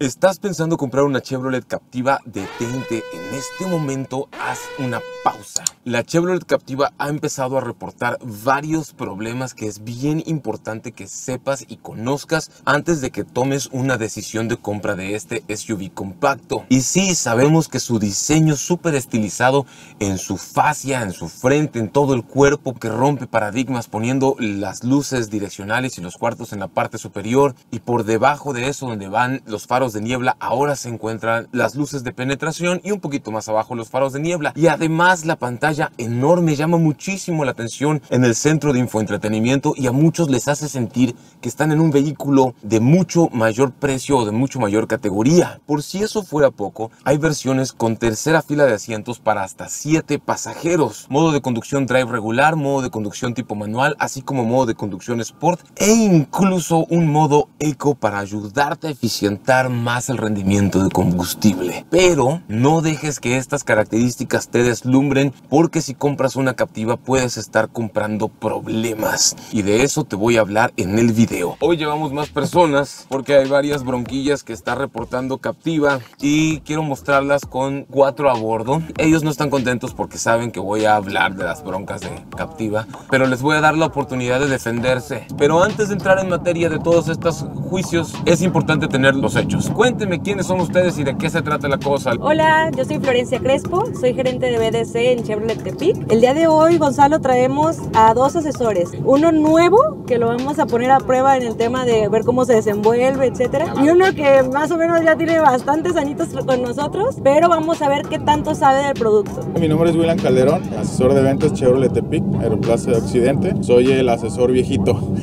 ¿Estás pensando comprar una Chevrolet Captiva? Detente, en este momento haz una pausa. La Chevrolet Captiva ha empezado a reportar varios problemas que es bien importante que sepas y conozcas antes de que tomes una decisión de compra de este SUV compacto. Y sí, sabemos que su diseño súper estilizado en su fascia, en su frente, en todo el cuerpo, que rompe paradigmas poniendo las luces direccionales y los cuartos en la parte superior, y por debajo de eso donde van los faros de niebla ahora se encuentran las luces de penetración y un poquito más abajo los faros de niebla. Y además la pantalla enorme llama muchísimo la atención en el centro de infoentretenimiento y a muchos les hace sentir que están en un vehículo de mucho mayor precio o de mucho mayor categoría. Por si eso fuera poco, hay versiones con tercera fila de asientos para hasta 7 pasajeros, modo de conducción drive regular, modo de conducción tipo manual, así como modo de conducción sport e incluso un modo eco para ayudarte a eficientar más el rendimiento de combustible. Pero no dejes que estas características te deslumbren, porque si compras una Captiva puedes estar comprando problemas, y de eso te voy a hablar en el video. Hoy llevamos más personas porque hay varias bronquillas que está reportando Captiva y quiero mostrarlas con 4 a bordo. Ellos no están contentos porque saben que voy a hablar de las broncas de Captiva, pero les voy a dar la oportunidad de defenderse. Pero antes de entrar en materia de todos estos juicios, es importante tener los hechos. Cuéntenme quiénes son ustedes y de qué se trata la cosa. Hola, yo soy Florencia Crespo, soy gerente de BDC en Chevrolet Tepic. El día de hoy, Gonzalo, traemos a 2 asesores. Uno nuevo, que lo vamos a poner a prueba en el tema de ver cómo se desenvuelve, etcétera. Y uno que más o menos ya tiene bastantes añitos con nosotros, pero vamos a ver qué tanto sabe del producto. Mi nombre es William Calderón, asesor de ventas Chevrolet Tepic, Aeroplaza de Occidente. Soy el asesor viejito.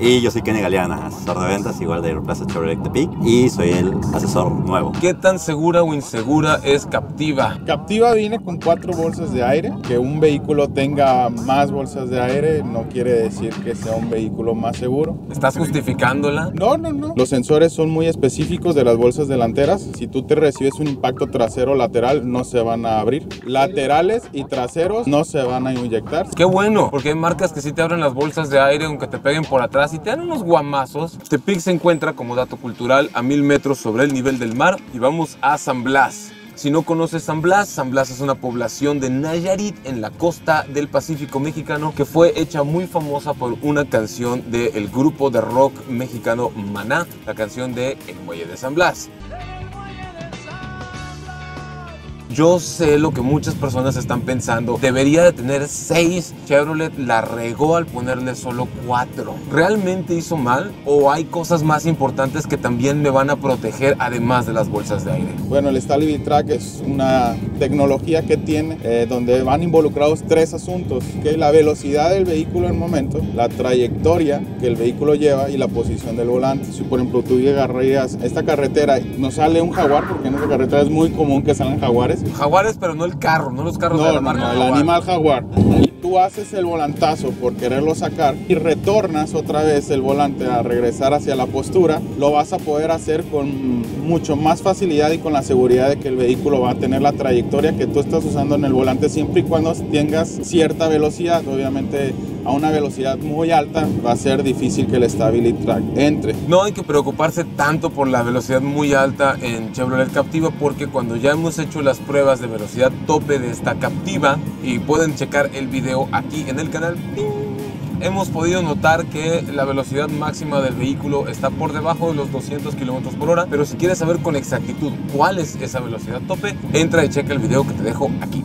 Y yo soy Kenny Galeana, asesor de ventas, igual de Europlaza Chevrolet Tepic, y soy el asesor nuevo. ¿Qué tan segura o insegura es Captiva? Captiva viene con 4 bolsas de aire. Que un vehículo tenga más bolsas de aire no quiere decir que sea un vehículo más seguro. ¿Estás justificándola? No. Los sensores son muy específicos de las bolsas delanteras. Si tú te recibes un impacto trasero o lateral, no se van a abrir. Laterales y traseros no se van a inyectar. ¡Qué bueno! Porque hay marcas que sí te abren las bolsas de aire aunque te peguen por atrás y te dan unos guamazos. Tepic se encuentra, como dato cultural, a 1000 metros sobre el nivel del mar, y vamos a San Blas. Si no conoces San Blas, San Blas es una población de Nayarit en la costa del Pacífico mexicano que fue hecha muy famosa por una canción del grupo de rock mexicano Maná, la canción de El Muelle de San Blas. Yo sé lo que muchas personas están pensando. Debería de tener 6. Chevrolet la regó al ponerle solo 4. ¿Realmente hizo mal? ¿O hay cosas más importantes que también me van a proteger además de las bolsas de aire? Bueno, el Stability Track es una tecnología que tiene donde van involucrados 3 asuntos, que es la velocidad del vehículo en el momento, la trayectoria que el vehículo lleva y la posición del volante. Si por ejemplo tú agarrarías esta carretera, no sale un jaguar, porque en esta carretera es muy común que salgan jaguares. Jaguares, pero no el carro, no los carros de la marca. No, el animal jaguar. Tú haces el volantazo por quererlo sacar y retornas otra vez el volante a regresar hacia la postura, lo vas a poder hacer con mucho más facilidad y con la seguridad de que el vehículo va a tener la trayectoria que tú estás usando en el volante, siempre y cuando tengas cierta velocidad. Obviamente a una velocidad muy alta va a ser difícil que el Stability Track entre. No hay que preocuparse tanto por la velocidad muy alta en Chevrolet Captiva, porque cuando ya hemos hecho las pruebas de velocidad tope de esta Captiva, y pueden checar el video aquí en el canal, hemos podido notar que la velocidad máxima del vehículo está por debajo de los 200 km/h, pero si quieres saber con exactitud cuál es esa velocidad tope, entra y checa el video que te dejo aquí.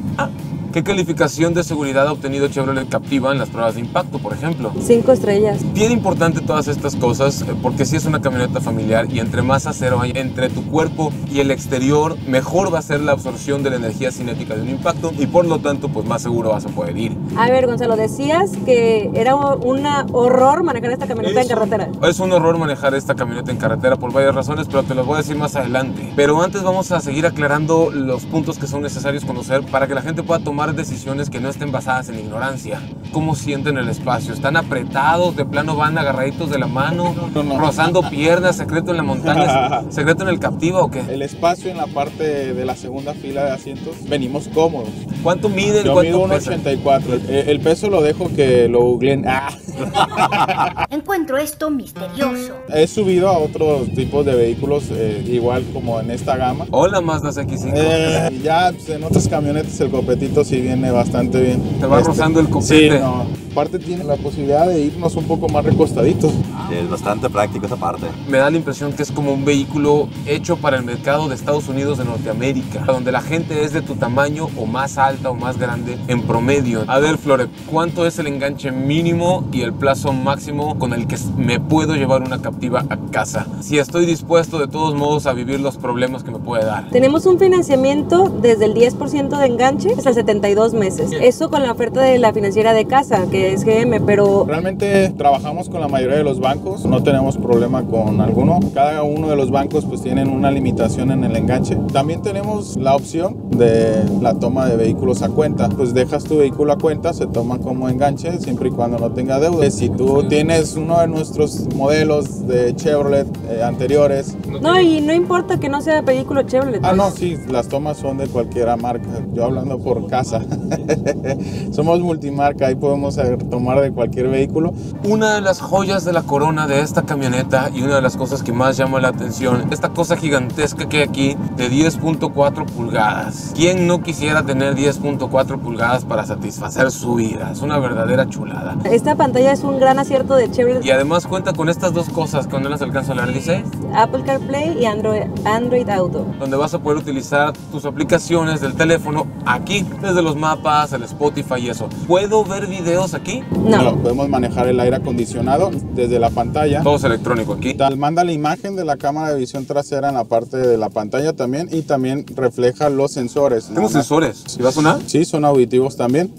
¿Qué calificación de seguridad ha obtenido Chevrolet Captiva en las pruebas de impacto, por ejemplo? 5 estrellas. Bien importante todas estas cosas, porque si es una camioneta familiar y entre más acero hay entre tu cuerpo y el exterior, mejor va a ser la absorción de la energía cinética de un impacto y por lo tanto pues más seguro vas a poder ir. A ver, Gonzalo, decías que era un horror manejar esta camioneta en carretera. Es un horror manejar esta camioneta en carretera por varias razones, pero te las voy a decir más adelante. Pero antes vamos a seguir aclarando los puntos que son necesarios conocer para que la gente pueda tomar tomar decisiones que no estén basadas en ignorancia. ¿Cómo sienten el espacio? ¿Están apretados? ¿De plano van agarraditos de la mano? ¿Rozando piernas? ¿Secreto en la montaña? ¿Secreto en el Captiva o qué? El espacio en la parte de la segunda fila de asientos, venimos cómodos. ¿Cuánto miden? Yo mido 1.84. El peso lo dejo que lo googleen. ¡Ah! Encuentro esto misterioso. He subido a otros tipos de vehículos, igual como en esta gama. Hola, Mazda X5. Ya pues, en otros camionetes el copetito sí viene bastante bien. Te va rozando el copete. Sí, no. Aparte tiene la posibilidad de irnos un poco más recostaditos. Es bastante práctico esa parte. Me da la impresión que es como un vehículo hecho para el mercado de Estados Unidos de Norteamérica, donde la gente es de tu tamaño o más alta o más grande en promedio. A ver, Flore, ¿cuánto es el enganche mínimo y el plazo máximo con el que me puedo llevar una Captiva a casa? Si estoy dispuesto de todos modos a vivir los problemas que me puede dar. Tenemos un financiamiento desde el 10% de enganche hasta 72 meses. Eso con la oferta de la financiera de casa, que es GM, pero... Realmente trabajamos con la mayoría de los bancos, no tenemos problema con alguno. Cada uno de los bancos pues tienen una limitación en el enganche. También tenemos la opción de la toma de vehículos a cuenta. Pues dejas tu vehículo a cuenta, se toma como enganche siempre y cuando no tenga deuda. Si tú tienes uno de nuestros modelos de Chevrolet anteriores... No, y no importa que no sea de vehículo Chevrolet. Ah, no, sí, las tomas son de cualquiera marca. Yo hablando por casa. Somos multimarca, ahí podemos tomar de cualquier vehículo. Una de las joyas de la corona de esta camioneta y una de las cosas que más llama la atención, esta cosa gigantesca que hay aquí de 10.4 pulgadas. ¿Quién no quisiera tener 10.4 pulgadas para satisfacer su vida? Es una verdadera chulada. Esta pantalla es un gran acierto de Chevrolet. Y además cuenta con estas dos cosas que no las alcanzo a hablar, dice Apple CarPlay y Android Auto, donde vas a poder utilizar tus aplicaciones del teléfono aquí, desde los mapas, el Spotify y eso. ¿Puedo ver videos aquí? No. No, podemos manejar el aire acondicionado desde la pantalla. Todo es electrónico aquí. Manda la imagen de la cámara de visión trasera en la parte de la pantalla también, y también refleja los sensores. ¿Tenemos sensores? ¿Y va a sonar? Sí, son auditivos también.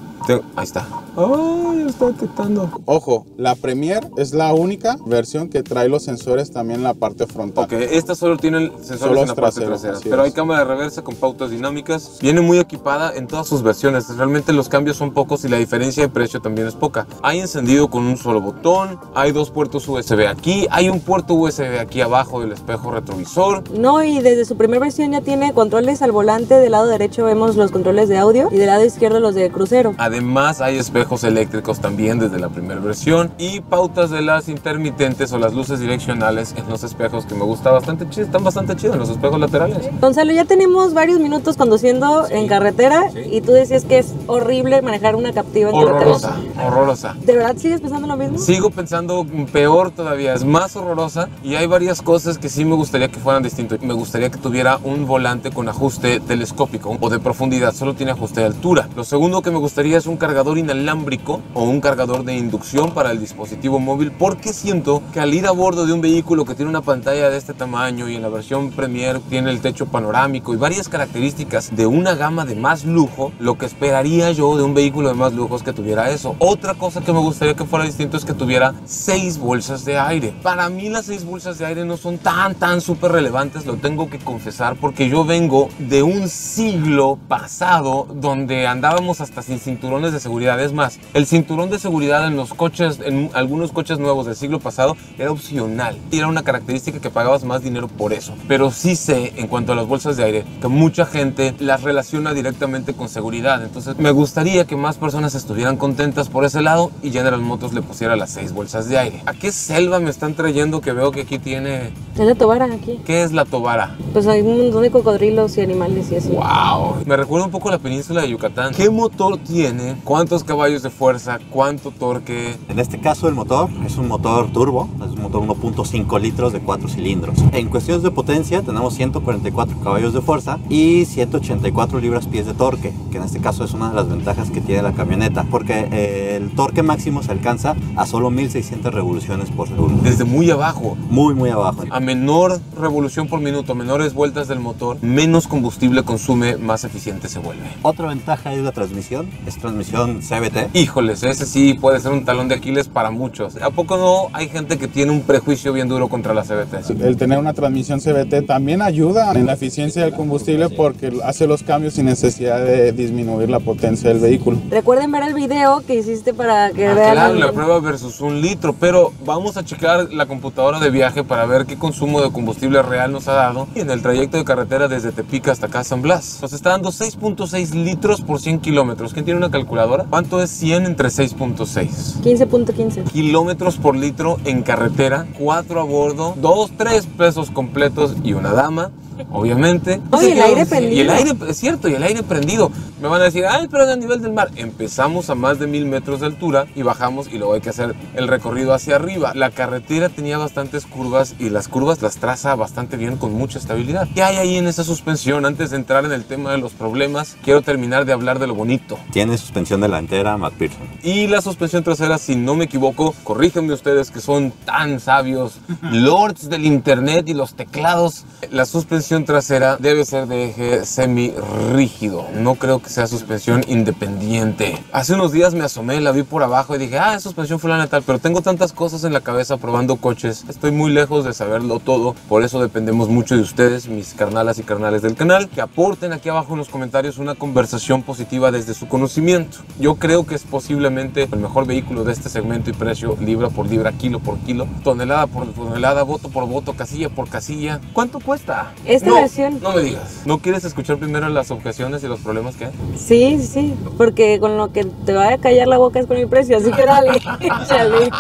Ahí está. ¡Ay, está detectando! Ojo, la Premier es la única versión que trae los sensores también en la parte frontal. Ok, esta solo tiene sensores solo en la parte trasera, pero hay cámara de reversa con pautas dinámicas. Viene muy equipada en todas sus versiones. Realmente los cambios son pocos y la diferencia de precio también es poca. Hay encendido con un solo botón, hay dos puertos USB aquí, hay un puerto USB aquí abajo del espejo retrovisor. No, y desde su primera versión ya tiene controles al volante. Del lado derecho vemos los controles de audio y del lado izquierdo los de crucero. Además hay espejos eléctricos también desde la primera versión y pautas de las intermitentes o las luces direccionales en los espejos, que me gusta bastante chido. Están bastante chidos los espejos laterales. Gonzalo, ya tenemos varios minutos conduciendo en carretera y tú decías que es horrible manejar una Captiva en carretera. Horrorosa. ¿De verdad sigues pensando lo mismo? Sigo pensando peor todavía, es más horrorosa, y hay varias cosas que sí me gustaría que fueran distintas. Me gustaría que tuviera un volante con ajuste telescópico o de profundidad, solo tiene ajuste de altura. Lo segundo que me gustaría es un cargador inalámbrico o un cargador de inducción para el dispositivo móvil, porque siento que al ir a bordo de un vehículo que tiene una pantalla de este tamaño y en la versión Premier tiene el techo panorámico y varias características de una gama de más lujo, lo que esperaría yo de un vehículo de más lujo es que tuviera eso. Otra cosa que me gustaría que fuera distinto es que tuviera 6 bolsas de aire. Para mí las 6 bolsas de aire no son tan súper relevantes, lo tengo que confesar, porque yo vengo de un siglo pasado donde andábamos hasta sin cinturones de seguridad. Es más, el cinturón de seguridad en los coches, en algunos coches nuevos del siglo pasado, era opcional y era una característica que pagabas más dinero por eso. Pero sí sé, en cuanto a las bolsas de aire, que mucha gente las relaciona directamente con seguridad. Entonces me gustaría que más personas estuvieran contentas por ese lado y General Motors le pusiera las 6 bolsas de aire. ¿A qué selva me están trayendo que veo que aquí tiene? Es La Tovara aquí. ¿Qué es La Tovara? Pues hay un montón de cocodrilos y animales y así. ¡Wow! Me recuerda un poco a la península de Yucatán. ¿Qué motor tiene? ¿Cuántos caballos de fuerza? ¿Cuánto torque? En este caso el motor es un motor turbo, es un motor 1.5 litros de 4 cilindros. En cuestiones de potencia tenemos 144 caballos de fuerza y 184 libras-pies de torque, que en este caso es una de las ventajas que tiene la camioneta, porque el torque máximo se alcanza a solo 1600 revoluciones por segundo. Desde muy abajo. Muy abajo. A menor revolución por minuto, menores vueltas del motor, menos combustible consume, más eficiente se vuelve. Otra ventaja es la transmisión. Es transmisión CVT. Híjoles, ese sí puede ser un talón de Aquiles para muchos. ¿A poco no hay gente que tiene un prejuicio bien duro contra la CVT? El tener una transmisión CVT también ayuda en la eficiencia del combustible porque hace los cambios sin necesidad de disminuir la potencia del vehículo. Recuerden ver el video que hiciste para que vean. Claro, la prueba versus un litro, pero vamos a checar la computadora de viaje para ver qué consumo de combustible real nos ha dado en el trayecto de carretera desde Tepic hasta acá San Blas. Nos está dando 6.6 litros por 100 kilómetros. ¿Quién tiene una calculadora? ¿Cuánto es 100 entre 6.6? 15.15 kilómetros por litro en carretera, 4 a bordo, 2-3 pesos completos y una dama. Obviamente. No, y el aire prendido. Y el aire, es cierto, y el aire prendido. Me van a decir, ay, pero es a nivel del mar. Empezamos a más de 1000 metros de altura y bajamos y luego hay que hacer el recorrido hacia arriba. La carretera tenía bastantes curvas y las curvas las traza bastante bien con mucha estabilidad. ¿Qué hay ahí en esa suspensión? Antes de entrar en el tema de los problemas, quiero terminar de hablar de lo bonito. Tiene suspensión delantera McPherson. Y la suspensión trasera, si no me equivoco, corríjanme ustedes que son tan sabios, lords del internet y los teclados. La suspensión trasera debe ser de eje semi rígido, no creo que sea suspensión independiente. Hace unos días me asomé, la vi por abajo y dije, ah, es suspensión fulana tal, pero tengo tantas cosas en la cabeza probando coches, estoy muy lejos de saberlo todo, por eso dependemos mucho de ustedes, mis carnalas y carnales del canal, que aporten aquí abajo en los comentarios una conversación positiva desde su conocimiento. Yo creo que es posiblemente el mejor vehículo de este segmento y precio, libra por libra, kilo por kilo, tonelada por tonelada, voto por voto, casilla por casilla. ¿Cuánto cuesta? Esta versión. No me digas. ¿No quieres escuchar primero las objeciones y los problemas que hay? Sí, sí, porque con lo que te va a callar la boca es con el precio, así que dale.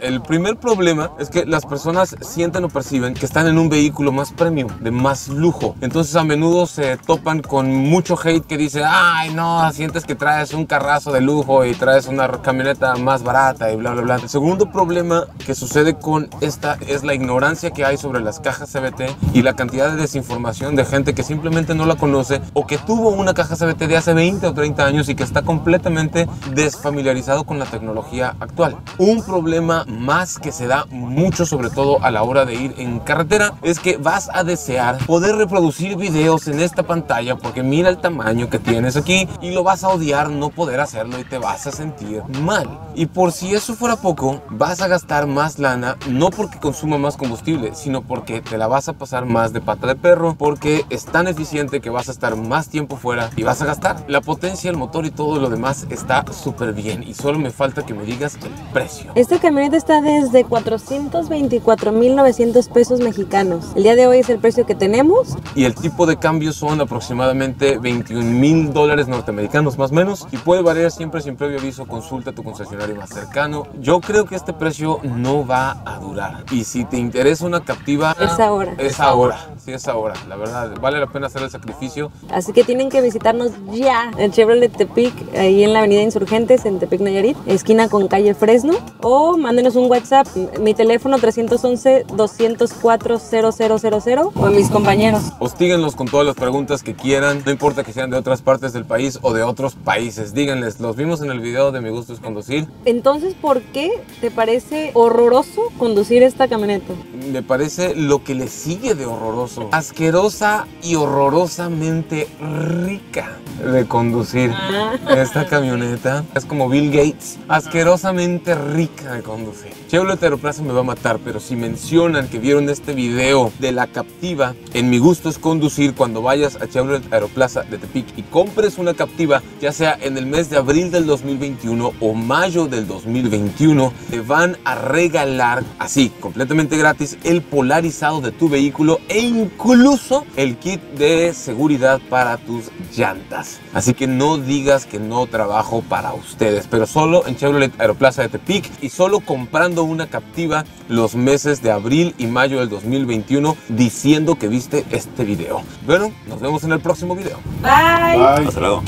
El primer problema es que las personas sienten o perciben que están en un vehículo más premium, de más lujo. Entonces a menudo se topan con mucho hate que dice, ay no, sientes que traes un carrazo de lujo y traes una camioneta más barata y bla, bla, bla. El segundo problema que sucede con esta es la ignorancia que hay sobre las cajas CVT y la cantidad de desinformación de gente que simplemente no la conoce o que tuvo una caja CVT de hace 20 o 30 años y que está completamente desfamiliarizado con la tecnología actual. Un problema más que se da mucho, sobre todo a la hora de ir en carretera, es que vas a desear poder reproducir videos en esta pantalla porque mira el tamaño que tienes aquí y lo vas a odiar no poder hacerlo y te vas a sentir mal. Y por si eso fuera poco, vas a gastar más lana, no porque consuma más combustible, sino porque te la vas a pasar más de pata de perro, porque es tan eficiente que vas a estar más tiempo fuera y vas a gastar. La potencia, el motor y todo lo demás está súper bien y solo me falta que me digas el precio. Esta camioneta está desde 424,900 pesos mexicanos. El día de hoy es el precio que tenemos. Y el tipo de cambio son aproximadamente 21,000 dólares norteamericanos más o menos y puede variar siempre sin previo aviso. Consulta a tu concesionario más cercano. Yo creo que este precio no va a durar y si te interesa una Captiva es ahora. Es ahora, sí es ahora. La verdad, vale la pena hacer el sacrificio. Así que tienen que visitarnos ya en Chevrolet Tepic, ahí en la avenida Insurgentes, en Tepic, Nayarit, esquina con calle Fresno, o mándenos un WhatsApp, mi teléfono 311-204-0000, o a mis compañeros. Hostíguenlos con todas las preguntas que quieran, no importa que sean de otras partes del país o de otros países, díganles, los vimos en el video de Mi Gusto es Conducir. Entonces, ¿por qué te parece horroroso conducir esta camioneta? Me parece lo que le sigue de horroroso, asqueroso y horrorosamente rica de conducir. Esta camioneta es como Bill Gates, asquerosamente rica de conducir. Chevrolet Aeroplaza me va a matar, pero si mencionan que vieron este video de la Captiva en Mi Gusto es Conducir, cuando vayas a Chevrolet Aeroplaza de Tepic y compres una Captiva, ya sea en el mes de abril del 2021 o mayo del 2021, te van a regalar así, completamente gratis, el polarizado de tu vehículo e incluso el kit de seguridad para tus llantas. Así que no digas que no trabajo para ustedes, pero solo en Chevrolet Aeroplaza de Tepic y solo comprando una Captiva los meses de abril y mayo del 2021 diciendo que viste este video. Bueno, nos vemos en el próximo video. Bye. Bye. Hasta luego.